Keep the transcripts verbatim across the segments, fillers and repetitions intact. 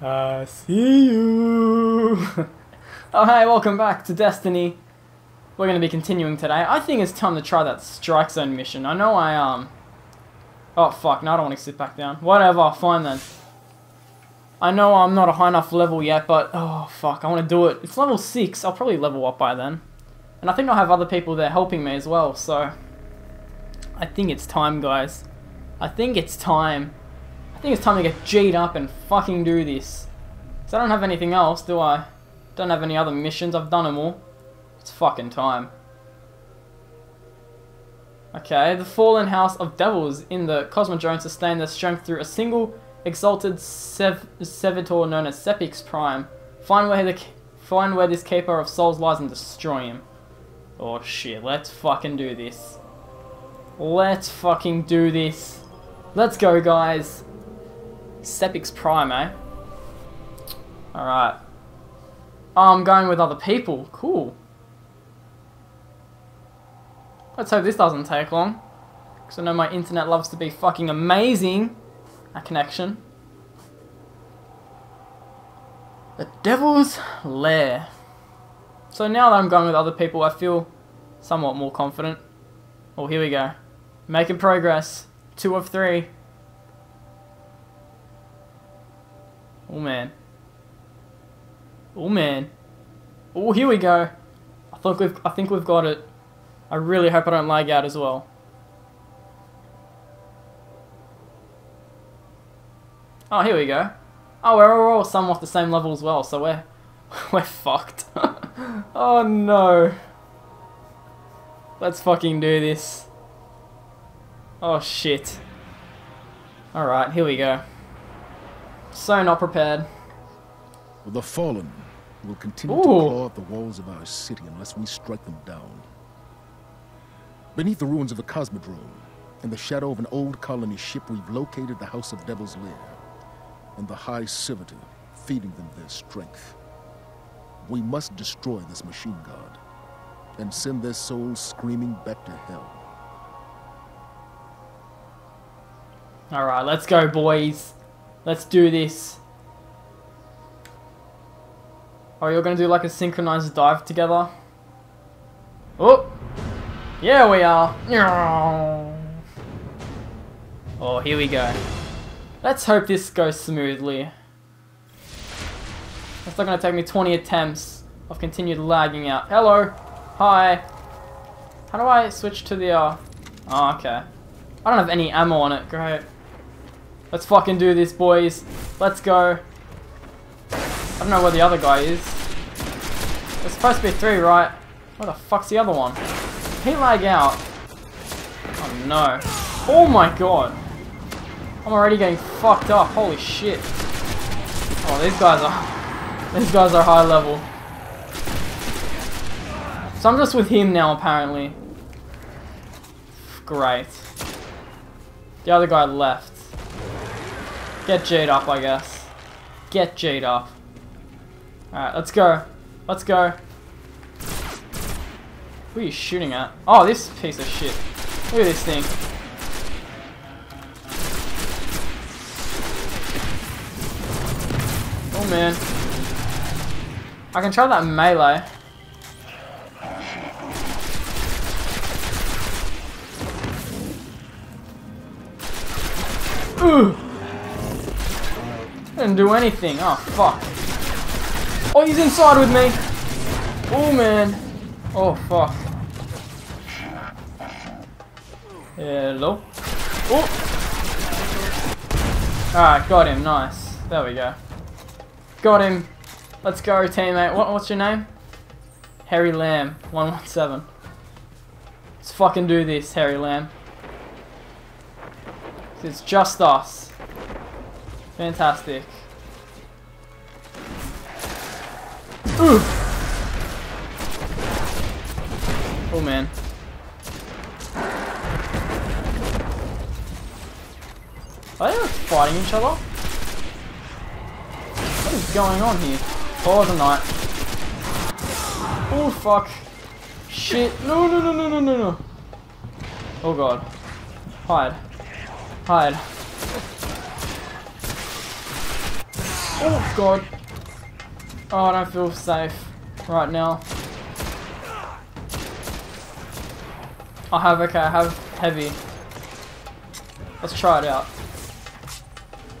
I see you. Oh, hi, welcome back to Destiny. We're going to be continuing today. I think it's time to try that Strike Zone mission. I know I, um... oh, fuck, no, I don't want to sit back down. Whatever, fine then. I know I'm not a high enough level yet, but... oh, fuck, I want to do it. It's level six. I'll probably level up by then. And I think I'll have other people there helping me as well, so... I think it's time, guys. I think it's time. I think it's time to get G'd up and fucking do this. So I don't have anything else, do I? Don't have any other missions. I've done them all. It's fucking time. Okay, the Fallen House of Devils in the Cosmodrome sustain their strength through a single exalted sev Servitor known as Sepiks Prime. Find where the find where this Keeper of Souls lies and destroy him. Oh shit, let's fucking do this. Let's fucking do this. Let's go, guys. Sepiks Prime, eh? Alright. Oh, I'm going with other people. Cool. Let's hope this doesn't take long, because I know my internet loves to be fucking amazing. A connection. The Devil's Lair. So now that I'm going with other people, I feel somewhat more confident. Oh, here we go. Making progress. Two of three. Oh, man. Oh, man. Oh, here we go. I think we've, I think we've got it. I really hope I don't lag out as well. Oh, here we go. Oh, we're all somewhat the same level as well, so we're we're fucked. Oh no. Let's fucking do this. Oh shit. Alright, here we go. So not prepared. Well, the Fallen will continue Ooh. to claw at the walls of our city unless we strike them down. Beneath the ruins of the Cosmodrome, in the shadow of an old colony ship, we've located the House of Devil's Lair and the High Civet, feeding them their strength. We must destroy this Machine God and send their souls screaming back to hell. Alright, let's go, boys. Let's do this. Oh, you're gonna do like a synchronized dive together? Oh! Yeah, we are. Oh, here we go. Let's hope this goes smoothly. It's not gonna take me twenty attempts of continued lagging out. Hello. Hi. How do I switch to the, uh... oh, okay. I don't have any ammo on it. Great. Let's fucking do this, boys. Let's go. I don't know where the other guy is. There's supposed to be three, right? Where the fuck's the other one? He lag out. Oh no. Oh my god. I'm already getting fucked up. Holy shit. Oh, these guys are... these guys are high level. So I'm just with him now, apparently. Great. The other guy left. Get G'd up, I guess. Get G'd up. Alright, let's go. Let's go. What are you shooting at? Oh, this piece of shit. Look at this thing. Oh man. I can try that melee. Ooh! I didn't do anything. Oh, fuck. Oh, he's inside with me! Oh man. Oh, fuck. Hello. Oh! Alright, got him. Nice. There we go. Got him. Let's go, teammate. What, what's your name? Harry Lamb. one one seven. Let's fucking do this, Harry Lamb. It's just us. Fantastic. Ooh! Oh, man. Are they fighting each other? What is going on here? Oh, the night. Oh, fuck. Shit. No, no, no, no, no, no, no. Oh, God. Hide. Hide. Oh god. Oh, I don't feel safe right now. I have, okay, I have heavy. Let's try it out.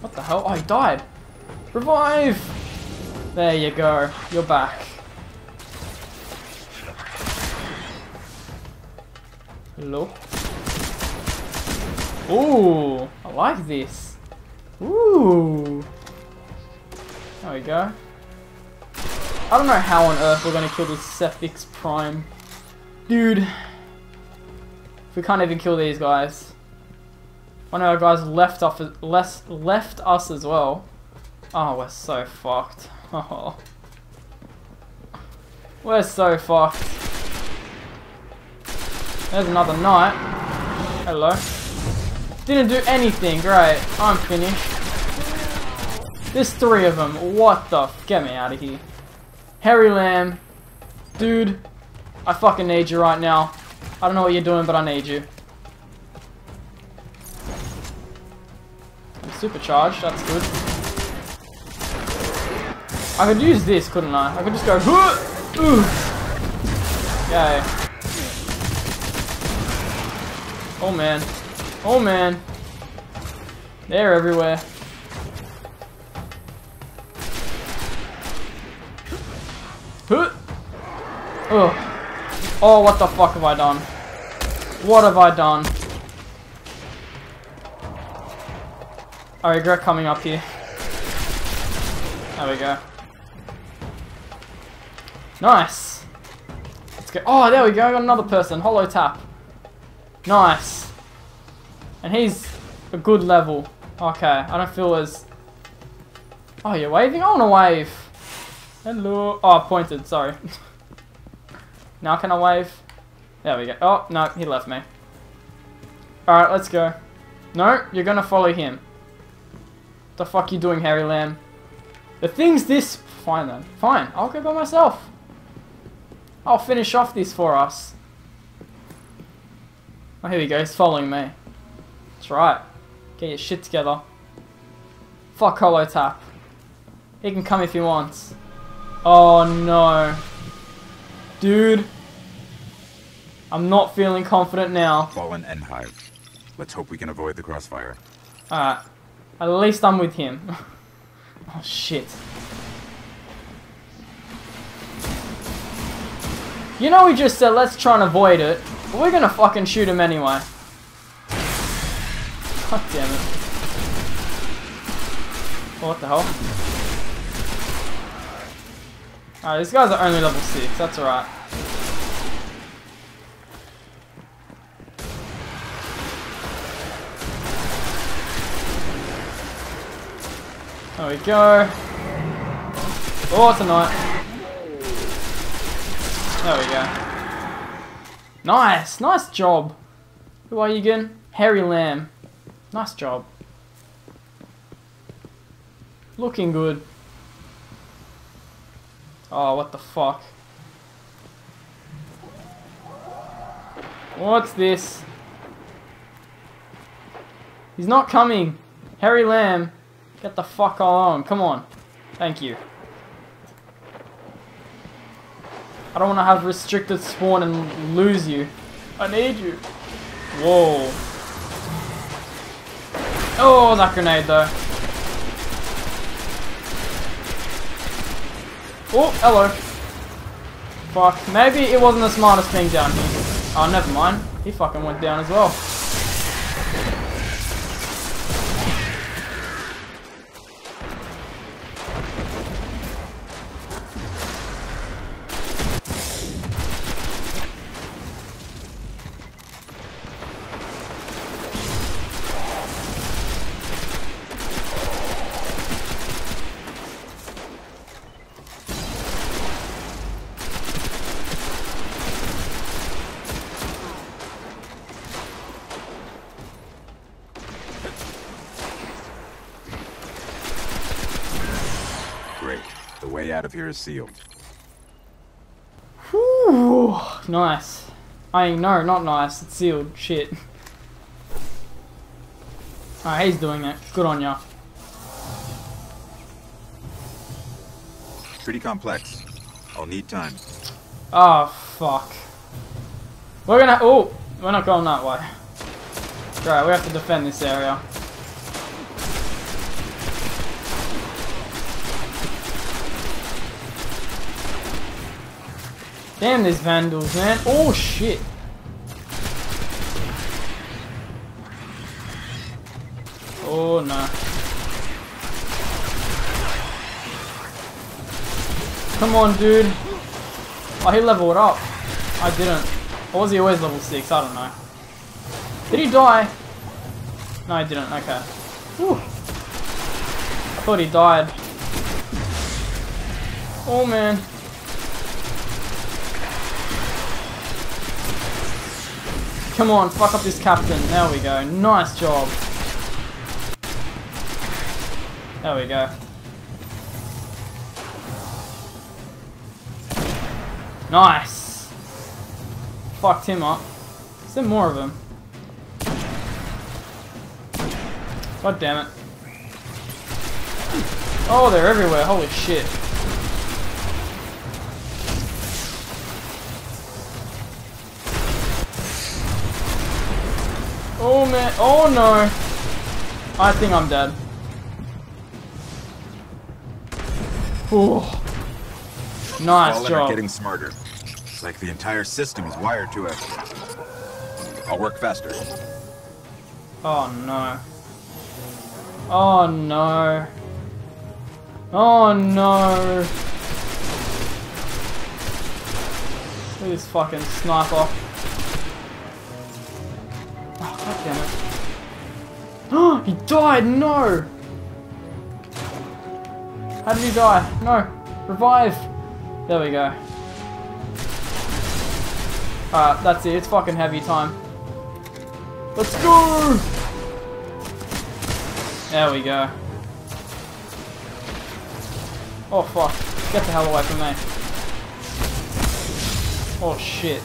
What the hell? Oh, he died! Revive! There you go. You're back. Hello. Ooh! I like this. Ooh! There we go. I don't know how on earth we're gonna kill this Sepiks Prime. Dude! We can't even kill these guys. One of our guys left off, less left us as well. Oh, we're so fucked. Oh, we're so fucked. There's another knight. Hello. Didn't do anything. Great. I'm finished. There's three of them. What the? F Get me out of here. Harry Lamb, dude. I fucking need you right now. I don't know what you're doing, but I need you. I'm supercharged, that's good. I could use this, couldn't I? I could just go... Ooh. Yay. Oh man. Oh man. They're everywhere. Oh. Oh, what the fuck have I done? What have I done? I regret coming up here. There we go. Nice! Let's go. Oh, there we go, I got another person. Holo tap. Nice. And he's a good level. Okay, I don't feel as... Oh, you're waving? I want to wave. Hello. Oh, I pointed, sorry. Now can I wave? There we go. Oh, no, he left me. Alright, let's go. No, you're gonna follow him. What the fuck you doing, Harry Lamb? The thing's this... Fine then. Fine, I'll go by myself. I'll finish off this for us. Oh, here we go, he's following me. That's right. Get your shit together. Fuck Holo tap. He can come if he wants. Oh no. Dude, I'm not feeling confident now. Fallen enhive. Let's hope we can avoid the crossfire. Alright, at least I'm with him. Oh shit. You know, we just said let's try and avoid it, but we're gonna fucking shoot him anyway. God damn it. Oh, what the hell? Alright, these guys are only level six, that's alright. There we go. Oh, it's a knight. There we go. Nice, nice job. Who are you again? Harry Lamb. Nice job. Looking good. Oh, what the fuck? What's this? He's not coming! Harry Lamb, get the fuck on, come on. Thank you. I don't want to have restricted spawn and lose you. I need you. Whoa. Oh, that grenade though. Oh, hello. Fuck. Maybe it wasn't the smartest thing down here. Oh, never mind. He fucking went down as well. Out of here is sealed. Whew, nice. I mean, no, not nice. It's sealed. Shit. Alright, he's doing it. Good on ya. pretty complex. I'll need time. Oh, fuck. We're gonna... Oh! We're not going that way. Right, we have to defend this area. Damn, there's vandals, man. Oh, shit. Oh, no. Come on, dude. Oh, he leveled up. I didn't. Or was he always level six? I don't know. Did he die? No, he didn't. Okay. Whew. I thought he died. Oh, man. Come on, fuck up this captain. There we go. Nice job. There we go. Nice. Fucked him up. Is there more of him? God damn it. Oh, they're everywhere. Holy shit. Oh man, oh no! I think I'm dead. Ooh. Nice job. Fallen are getting smarter. It's like the entire system is wired to it. I'll work faster. Oh no. Oh no. Oh no. Look at this fucking sniper. God damn it. Oh, he died! No! How did he die? No! Revive! There we go. Alright, that's it. It's fucking heavy time. Let's go! There we go. Oh fuck. Get the hell away from me. Oh shit.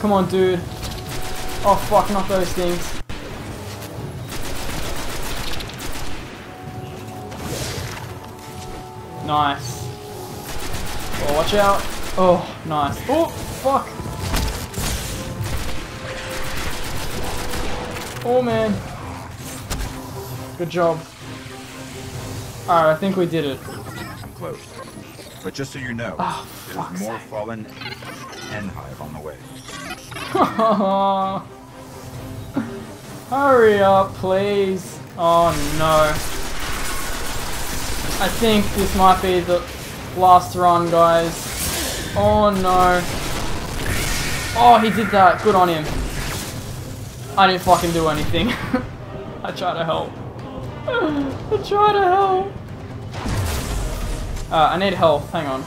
Come on, dude. Oh fuck, not those things. Nice. Oh, watch out. Oh, nice. Oh, fuck. Oh, man. Good job. Alright, I think we did it. I'm close. But just so you know, oh, there's more sake. Fallen enhive on the way. Hurry up, please. Oh no. I think this might be the last run, guys. Oh no. Oh, he did that. Good on him. I didn't fucking do anything. I tried to help. I tried to help. Uh, I need health. Hang on.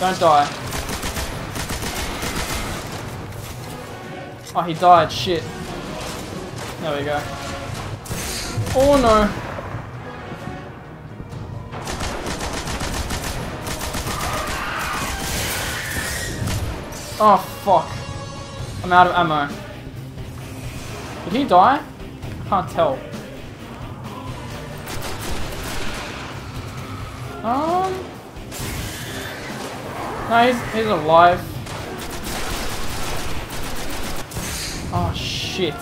Don't die. Oh, he died. Shit. There we go. Oh, no. Oh, fuck. I'm out of ammo. Did he die? I can't tell. Um... No, he's, he's alive. Oh shit.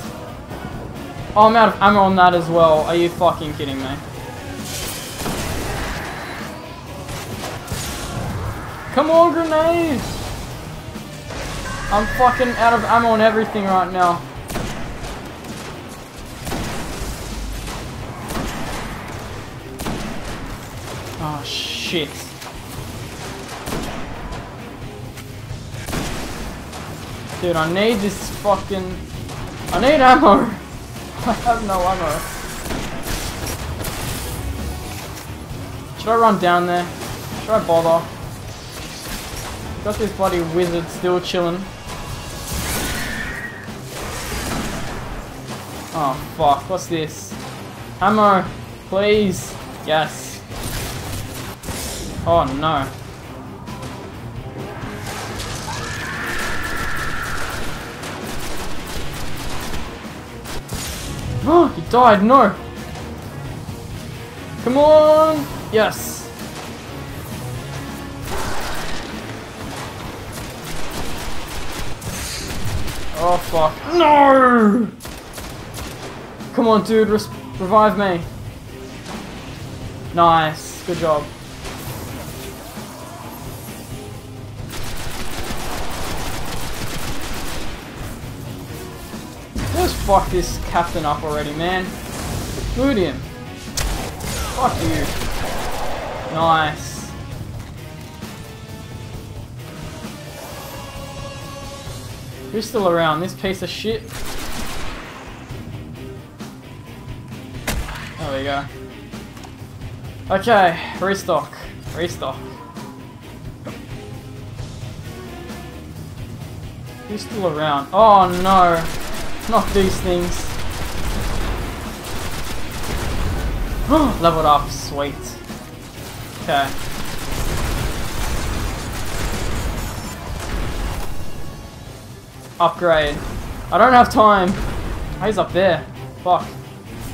Oh, I'm out of ammo on that as well. Are you fucking kidding me? Come on, grenades! I'm fucking out of ammo on everything right now. Oh shit. Dude, I need this fucking... I need ammo! I have no ammo. Should I run down there? Should I bother? Got this bloody wizard still chilling. Oh fuck, what's this? Ammo! Please! Yes! Oh no. Oh, he died, no! Come on! Yes! Oh fuck. No! Come on, dude, res revive me. Nice, good job. Let's fuck this captain up already, man. Loot him. Fuck you. Nice. Who's still around? This piece of shit. There we go. Okay, restock. Restock. Who's still around? Oh no. Not these things. Leveled up, sweet. Okay. Upgrade. I don't have time. Oh, he's up there. Fuck.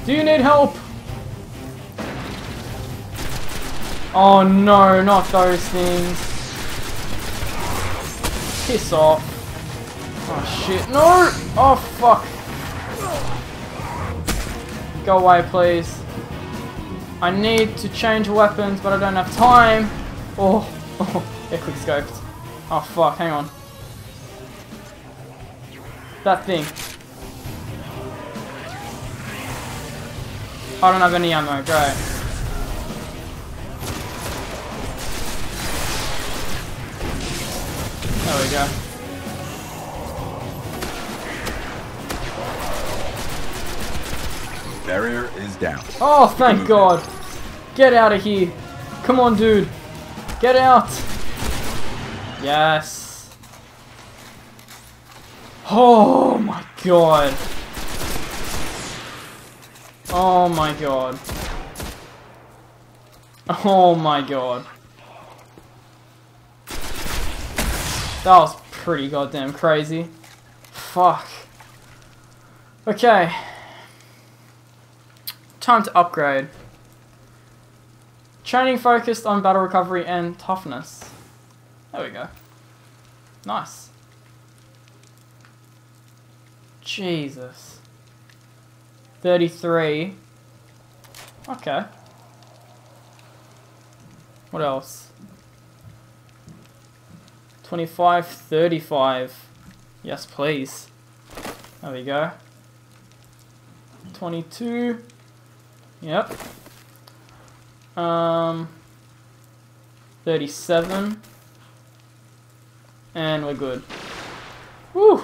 Do you need help? Oh no, not those things. Piss off. Oh shit, no! Oh fuck. Go away, please. I need to change weapons, but I don't have time. Oh, oh, yeah, quick scoped. Oh fuck, hang on. That thing. I don't have any ammo, great. There we go. Barrier is down. Oh, thank God. Get out of here. Come on, dude. Get out. Yes. Oh, my God. Oh, my God. Oh, my God. That was pretty goddamn crazy. Fuck. Okay. Time to upgrade. Training focused on battle recovery and toughness. There we go. Nice. Jesus. thirty-three. Okay. What else? twenty-five, thirty-five. Yes, please. There we go. twenty-two. Yep. Um, thirty-seven. And we're good. Woo!